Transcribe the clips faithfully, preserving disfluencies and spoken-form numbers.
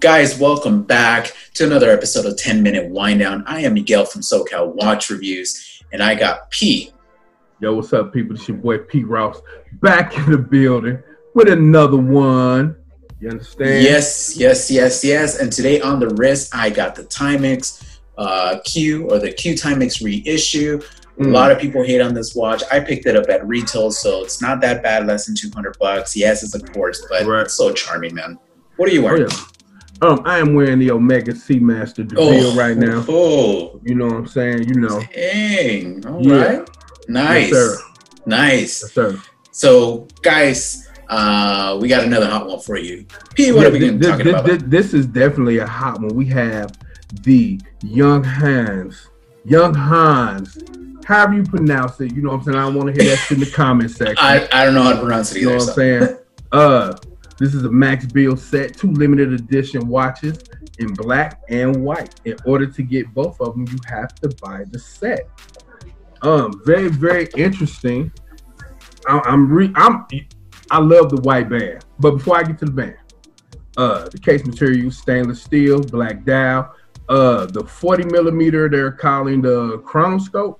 Guys, welcome back to another episode of ten minute Wind Down. I am Miguel from SoCal Watch Reviews, and I got Pete. Yo, what's up, people? It's your boy Pete Ross back in the building with another one. You understand? Yes, yes, yes, yes. And today on the wrist, I got the Timex uh, Q or the Q Timex reissue. Mm. A lot of people hate on this watch. I picked it up at retail, so it's not that bad, less than two hundred bucks. Yes, it's a quartz, but right. It's so charming, man. What are you wearing? Oh, yeah. Um, I am wearing the Omega Seamaster De Ville oh, right now. Oh, you know what I'm saying? You know. Dang. All yeah. right. Nice. Yes, sir. Nice. Yes, sir. So, guys, uh, we got another hot one for you. Pete, what yeah, are we going to talk about? This, this is definitely a hot one. We have the Junghans. Junghans. However you pronounce it, you know what I'm saying? I don't want to hear that shit in the comment section. I, I don't know how to pronounce it either. You know what I'm so. saying? Uh. This is a Max Bill set, two limited edition watches in black and white. In order to get both of them, you have to buy the set. Um, very, very interesting. I, I'm re, I'm, I love the white band. But before I get to the band, uh, the case material stainless steel, black dial. Uh, the forty millimeter they're calling the chronoscope,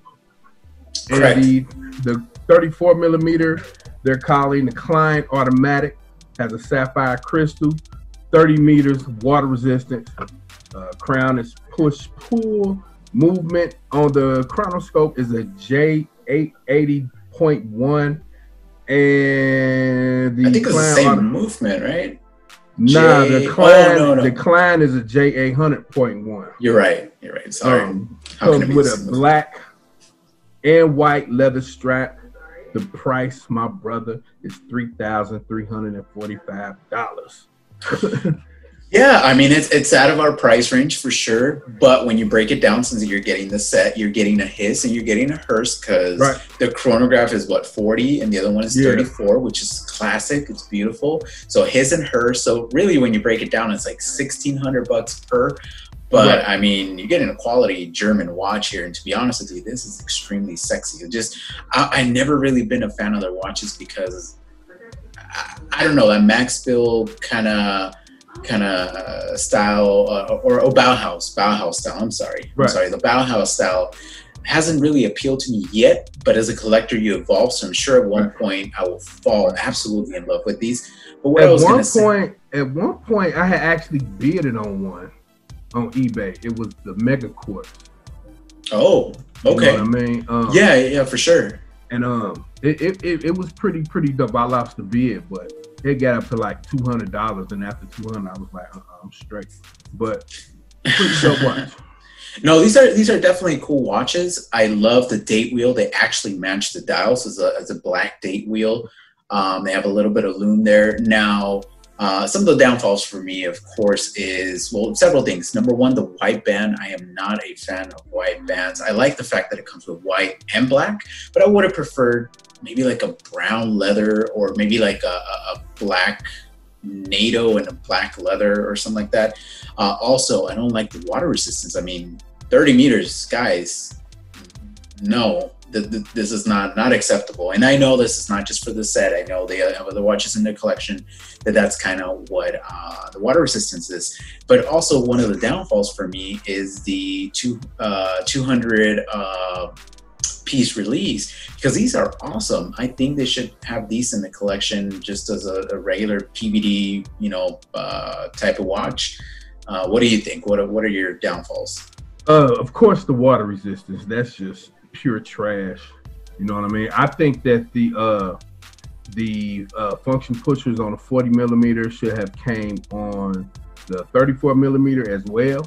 correct. And the the thirty-four millimeter they're calling the Kleine automatic. Has a sapphire crystal, thirty meters, water resistance. Uh, crown is push-pull. Movement on the chronoscope is a J eight eighty point one. And the I think it's the same movement, right? Nah, J the Kleine, oh, no, no. the Kleine is a J eight hundred point one. You're right. You're right. Sorry. Um, How comes with a black and white leather strap. The price, my brother, is three thousand three hundred and forty-five dollars. Yeah, I mean it's it's out of our price range for sure. But when you break it down, since you're getting the set, you're getting a his and you're getting a hers because right. the chronograph is what forty, and the other one is yeah. thirty-four, which is classic. It's beautiful. So his and hers. So really, when you break it down, it's like sixteen hundred bucks per. But right. I mean, you're getting a quality German watch here, and to be honest with you, this is extremely sexy. It just, I, I never really been a fan of their watches because I, I don't know that Max Bill kind of, kind of style uh, or oh, Bauhaus, Bauhaus style. I'm sorry, right. I'm sorry. The Bauhaus style hasn't really appealed to me yet. But as a collector, you evolve, so I'm sure at one right. point I will fall absolutely in love with these. But what at I was one point, say, at one point, I had actually bidded on one. On eBay, it was the Mega Court. Oh, okay. You know what I mean, um, yeah, yeah, for sure. And um, it it, it, it was pretty pretty dope. I lost the bid, but it got up to like two hundred dollars, and after two hundred, I was like, uh -uh, I'm straight. But pretty dope watch. No, these are these are definitely cool watches. I love the date wheel. They actually match the dials as a as a black date wheel. Um, they have a little bit of lume there now. Uh, some of the downfalls for me, of course, is, well, several things. Number one, the white band. I am not a fan of white bands. I like the fact that it comes with white and black, but I would have preferred maybe like a brown leather or maybe like a, a black NATO and a black leather or something like that. Uh, also, I don't like the water resistance. I mean, thirty meters, guys, no. This is not not acceptable, and I know this is not just for the set. I know they have other watches in their collection that that's kind of what uh, the water resistance is. But also one of the downfalls for me is the two uh, two hundred uh, piece release, because these are awesome. I think they should have these in the collection just as a, a regular P V D, you know, uh, type of watch. Uh, what do you think? What are, what are your downfalls? Uh, of course, the water resistance. That's just pure trash, you know what I mean? I think that the uh the uh function pushers on the forty millimeter should have came on the thirty-four millimeter as well,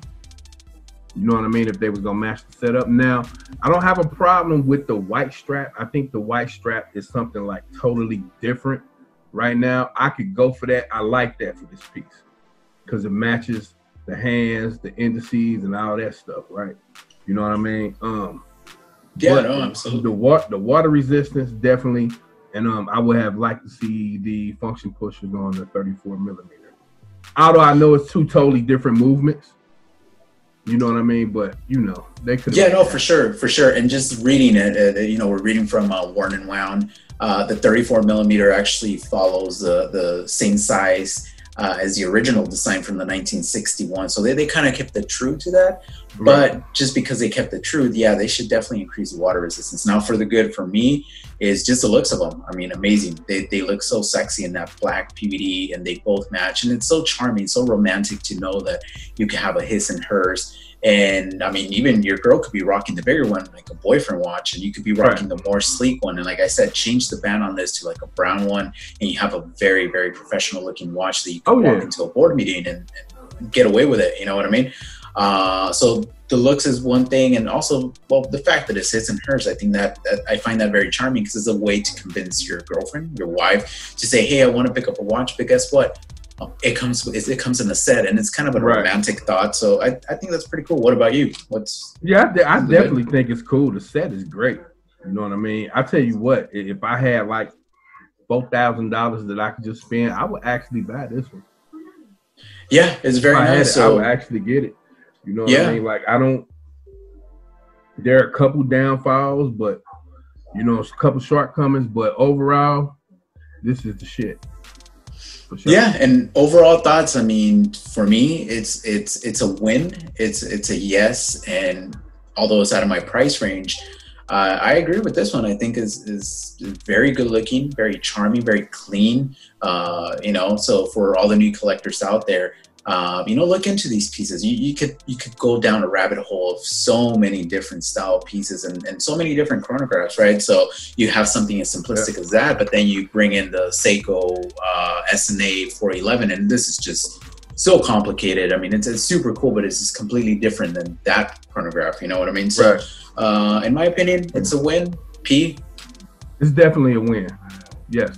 you know what I mean, if they was gonna match the setup. Now I don't have a problem with the white strap. I think the white strap is something like totally different right now. I could go for that. I like that for this piece because it matches the hands, the indices, and all that stuff, right? You know what I mean? um Yeah, but, no, absolutely. The water, the water resistance, definitely. And um, I would have liked to see the function pushers on the thirty-four millimeter. Although I know it's two totally different movements. You know what I mean? But, you know, they could. Yeah, no, that. for sure. For sure. And just reading it, uh, you know, we're reading from uh, Worn and Wound. Uh, the thirty-four millimeter actually follows the, the same size uh, as the original design from the nineteen sixty-one. So they, they kind of kept the true to that. Right. But just because they kept the truth, yeah, they should definitely increase the water resistance. Now, for the good for me is just the looks of them. I mean, amazing. They, they look so sexy in that black P V D, and they both match. And it's so charming, so romantic to know that you can have a his and hers. And I mean, even your girl could be rocking the bigger one, like a boyfriend watch, and you could be rocking right. the more sleek one. And like I said, change the band on this to like a brown one, and you have a very, very professional looking watch that you can oh, walk yeah. into a board meeting and, and get away with it. You know what I mean? Uh, so the looks is one thing, and also, well, the fact that it's his and hers, I think that, that I find that very charming, because it's a way to convince your girlfriend, your wife, to say, hey, I want to pick up a watch, but guess what? It comes it comes in a set, and it's kind of a right. romantic thought. So I, I think that's pretty cool. What about you? What's yeah, I, I definitely good? think it's cool. The set is great. You know what I mean? I tell you what, if I had like four thousand dollars that I could just spend, I would actually buy this one. Yeah, it's very I nice. It, so I would actually get it. You know what yeah. I mean? Like, I don't, there are a couple downfalls, but, you know, it's a couple shortcomings, but overall, this is the shit. For sure. Yeah. And overall thoughts, I mean, for me, it's, it's, it's a win. It's, it's a yes. And although it's out of my price range, uh, I agree with this one. I think is, is very good looking, very charming, very clean, uh, you know, so for all the new collectors out there, Um, you know, look into these pieces. You, you could you could go down a rabbit hole of so many different style pieces and, and so many different chronographs, right? So you have something as simplistic yeah. as that, but then you bring in the Seiko uh, S N A four eleven, and this is just so complicated. I mean, it's, it's super cool, but it's just completely different than that chronograph. You know what I mean? So, right. uh, in my opinion, it's a win. P. It's definitely a win. Yes.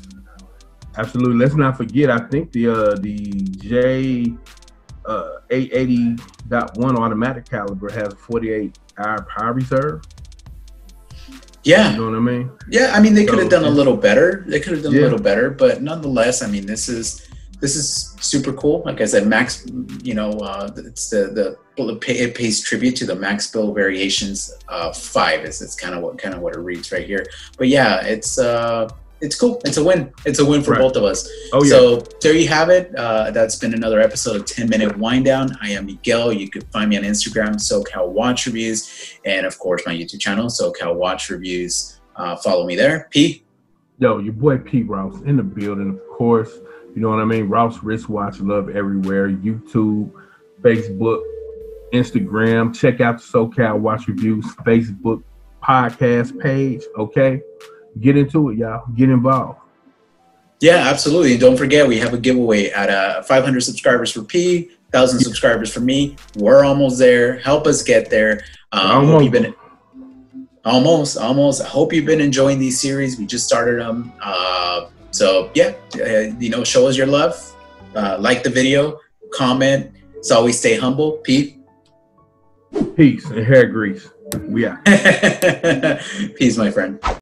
Absolutely. Let's not forget, I think the uh, the J eight eighty point one automatic caliber has a forty-eight hour power reserve. Yeah. You know what I mean? Yeah, I mean, they so, could have done a little better. They could have done yeah. a little better, but nonetheless, I mean, this is this is super cool. Like I said, Max, you know, uh, it's the, the it pays tribute to the Max Bill Variations uh, five. Is it's kind of what kind of what it reads right here. But yeah, it's. Uh, It's cool. It's a win. It's a win for right. both of us. Oh, yeah. So there you have it. Uh, that's been another episode of ten minute Wind Down. I am Miguel. You can find me on Instagram, SoCal Watch Reviews, and of course my YouTube channel, SoCal Watch Reviews. Uh, follow me there. P. Yo, your boy Pete Ross in the building, of course. You know what I mean? Ross Wristwatch Love everywhere. YouTube, Facebook, Instagram. Check out the SoCal Watch Reviews Facebook podcast page. Okay. Get into it, y'all. Get involved. Yeah, absolutely. And don't forget, we have a giveaway at uh, five hundred subscribers for P, one thousand yeah. subscribers for me. We're almost there. Help us get there. Um, almost. Hope you've been, almost. Almost. I hope you've been enjoying these series. We just started them. Uh, so, yeah, uh, you know, show us your love. Uh, like the video. Comment. As always, stay humble. P. Peace and hair grease. We out. Peace, my friend.